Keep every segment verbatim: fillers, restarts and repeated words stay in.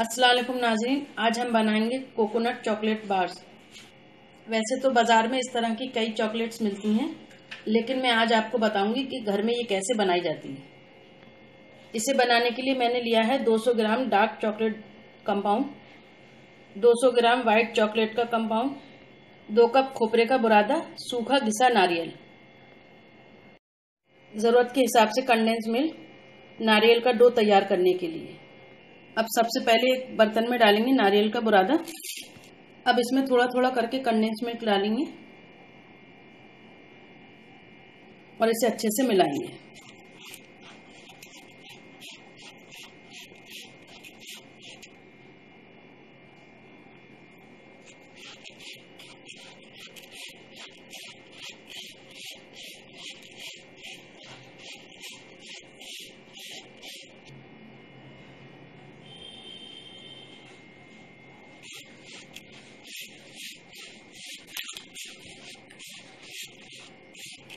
अस्सलाम वालेकुम नाजरीन, आज हम बनाएंगे कोकोनट चॉकलेट बार्स। वैसे तो बाज़ार में इस तरह की कई चॉकलेट्स मिलती हैं, लेकिन मैं आज आपको बताऊंगी कि घर में ये कैसे बनाई जाती है। इसे बनाने के लिए मैंने लिया है दो सौ ग्राम डार्क चॉकलेट कंपाउंड, दो सौ ग्राम वाइट चॉकलेट का कंपाउंड, दो कप खोपरे का बुरादा, सूखा घिसा नारियल, ज़रूरत के हिसाब से कंडेंस मिल्क, नारियल का डो तैयार करने के लिए। अब सबसे पहले एक बर्तन में डालेंगे नारियल का बुरादा। अब इसमें थोड़ा थोड़ा करके कंडेंस मिल्क डालेंगे और इसे अच्छे से मिलाएंगे।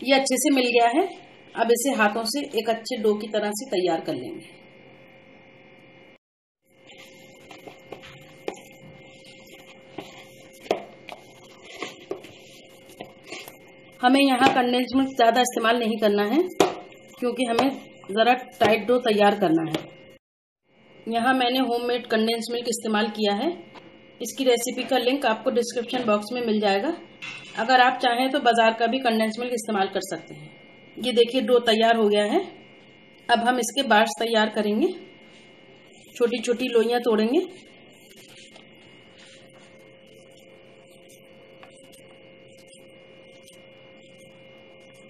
ये अच्छे से मिल गया है। अब इसे हाथों से एक अच्छे डो की तरह से तैयार कर लेंगे। हमें यहाँ कंडेंस मिल्क ज़्यादा इस्तेमाल नहीं करना है, क्योंकि हमें ज़रा टाइट डो तैयार करना है। यहाँ मैंने होममेड कंडेंस मिल्क इस्तेमाल किया है। इसकी रेसिपी का लिंक आपको डिस्क्रिप्शन बॉक्स में मिल जाएगा। अगर आप चाहें तो बाज़ार का भी कंडेंस मिल्क इस्तेमाल कर सकते हैं। ये देखिए डो तैयार हो गया है। अब हम इसके बार्स तैयार करेंगे। छोटी छोटी लोइयां तोड़ेंगे।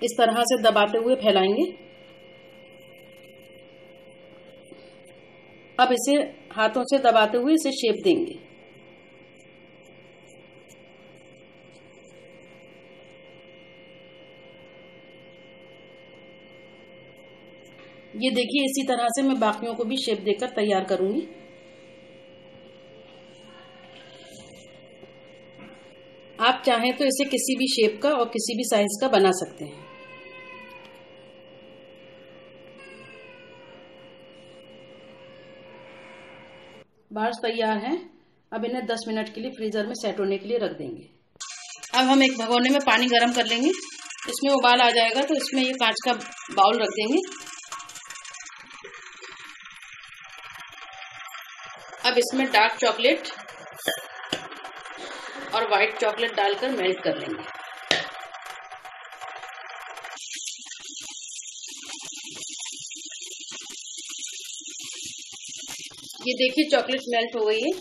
इस तरह से दबाते हुए फैलाएंगे। अब इसे हाथों से दबाते हुए इसे शेप देंगे। ये देखिए, इसी तरह से मैं बाकियों को भी शेप देकर तैयार करूंगी। आप चाहें तो इसे किसी भी शेप का और किसी भी साइज का बना सकते हैं। बार्स तैयार हैं। अब इन्हें दस मिनट के लिए फ्रीजर में सेट होने के लिए रख देंगे। अब हम एक भगोने में पानी गर्म कर लेंगे। इसमें उबाल आ जाएगा तो इसमें ये कांच का बाउल रख देंगे। अब इसमें डार्क चॉकलेट और वाइट चॉकलेट डालकर मेल्ट कर लेंगे। ये देखिए चॉकलेट मेल्ट हो गई है।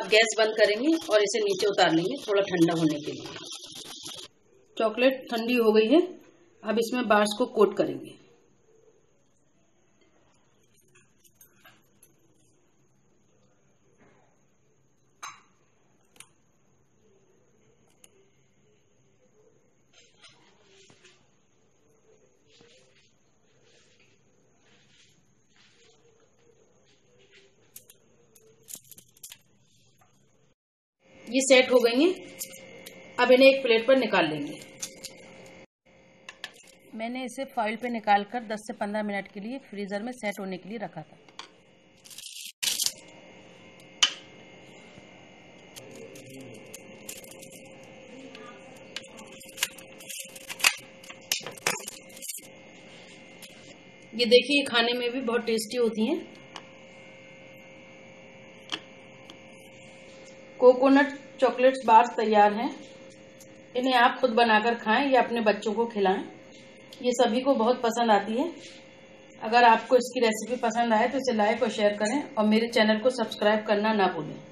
अब गैस बंद करेंगे और इसे नीचे उतार लेंगे थोड़ा ठंडा होने के लिए। चॉकलेट ठंडी हो गई है। अब इसमें बार्स को कोट करेंगे। ये सेट हो गई हैं। अब इन्हें एक प्लेट पर निकाल लेंगे। मैंने इसे फॉइल पे निकालकर दस से पंद्रह मिनट के लिए फ्रीजर में सेट होने के लिए रखा था। ये देखिए, खाने में भी बहुत टेस्टी होती हैं। कोकोनट चॉकलेट्स बार्स तैयार हैं। इन्हें आप खुद बनाकर खाएं या अपने बच्चों को खिलाएं। ये सभी को बहुत पसंद आती है। अगर आपको इसकी रेसिपी पसंद आए तो इसे लाइक और शेयर करें और मेरे चैनल को सब्सक्राइब करना ना भूलें।